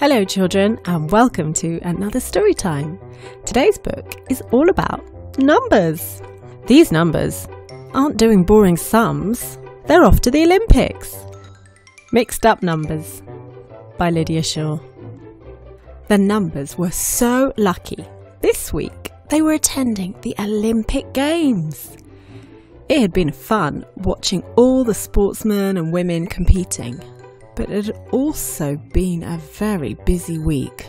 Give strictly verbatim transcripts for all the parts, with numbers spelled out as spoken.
Hello children, and welcome to another story time. Today's book is all about numbers. These numbers aren't doing boring sums, they're off to the Olympics. Mixed Up Numbers by Lydia Shaw. The numbers were so lucky. This week they were attending the Olympic Games. It had been fun watching all the sportsmen and women competing. But it had also been a very busy week.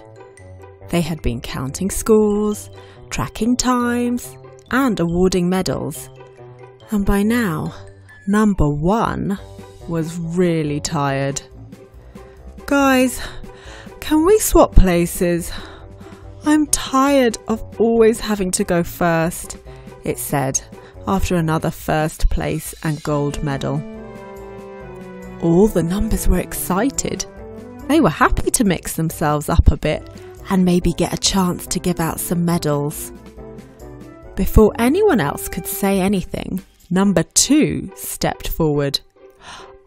They had been counting scores, tracking times, and awarding medals. And by now, number one was really tired. "Guys, can we swap places? I'm tired of always having to go first," it said after another first place and gold medal. All the numbers were excited. They were happy to mix themselves up a bit and maybe get a chance to give out some medals. Before anyone else could say anything, number two stepped forward.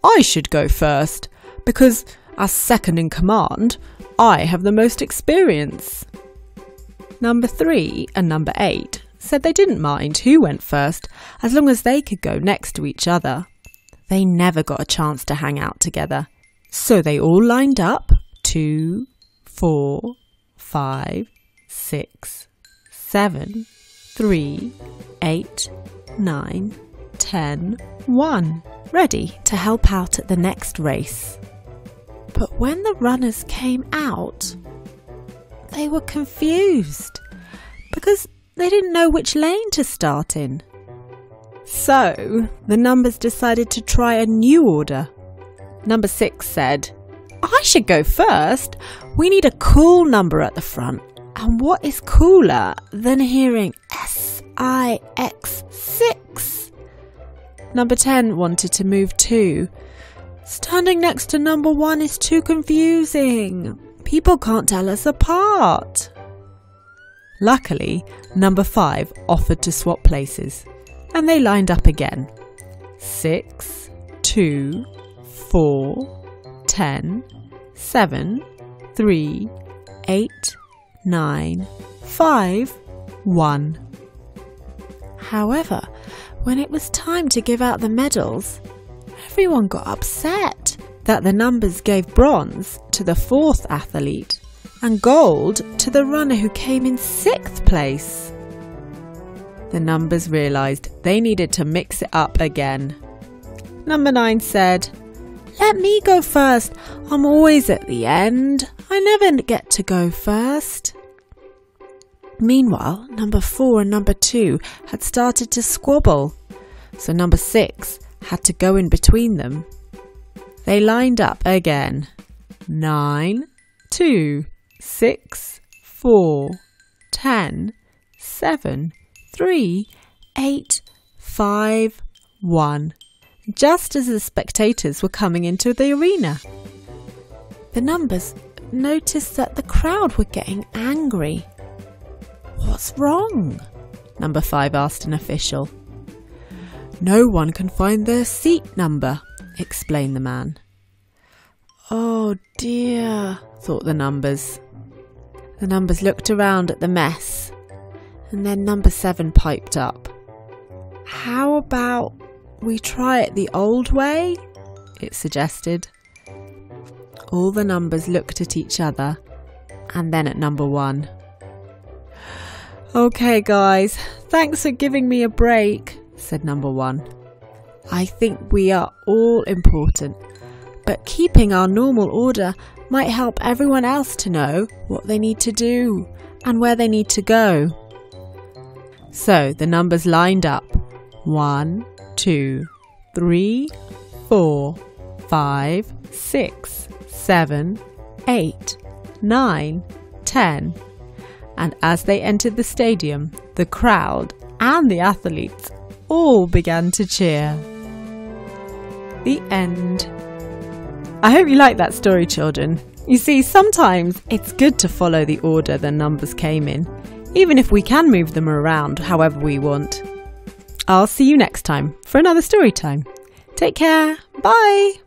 "I should go first because, as second in command, I have the most experience." Number three and number eight said they didn't mind who went first as long as they could go next to each other. They never got a chance to hang out together. So they all lined up. Two, four, five, six, seven, three, eight, nine, ten, one. Ready to help out at the next race. But when the runners came out, they were confused because they didn't know which lane to start in. So, the numbers decided to try a new order. Number six said, "I should go first. We need a cool number at the front. And what is cooler than hearing S I X six? Number ten wanted to move too. "Standing next to number one is too confusing. People can't tell us apart." Luckily, number five offered to swap places. And they lined up again. Six, two, four, ten, seven, three, eight, nine, five, one. However, when it was time to give out the medals, everyone got upset that the numbers gave bronze to the fourth athlete and gold to the runner who came in sixth place. The numbers realised they needed to mix it up again. Number nine said, "Let me go first. I'm always at the end. I never get to go first." Meanwhile, number four and number two had started to squabble, so number six had to go in between them. They lined up again. Nine, two, six, four, ten, seven, three, eight, five, one. Just as the spectators were coming into the arena, the numbers noticed that the crowd were getting angry. "What's wrong?" number five asked an official. "No one can find their seat number," explained the man. "Oh dear," thought the numbers. The numbers looked around at the mess. And then number seven piped up. "How about we try it the old way?" it suggested. All the numbers looked at each other and then at number one. "Okay guys, thanks for giving me a break," said number one. "I think we are all important, but keeping our normal order might help everyone else to know what they need to do and where they need to go." So the numbers lined up. One, two, three, four, five, six, seven, eight, nine, ten. And as they entered the stadium, the crowd and the athletes all began to cheer. The end. I hope you like that story, children. You see, sometimes it's good to follow the order the numbers came in. Even if we can move them around however we want. I'll see you next time for another story time. Take care. Bye.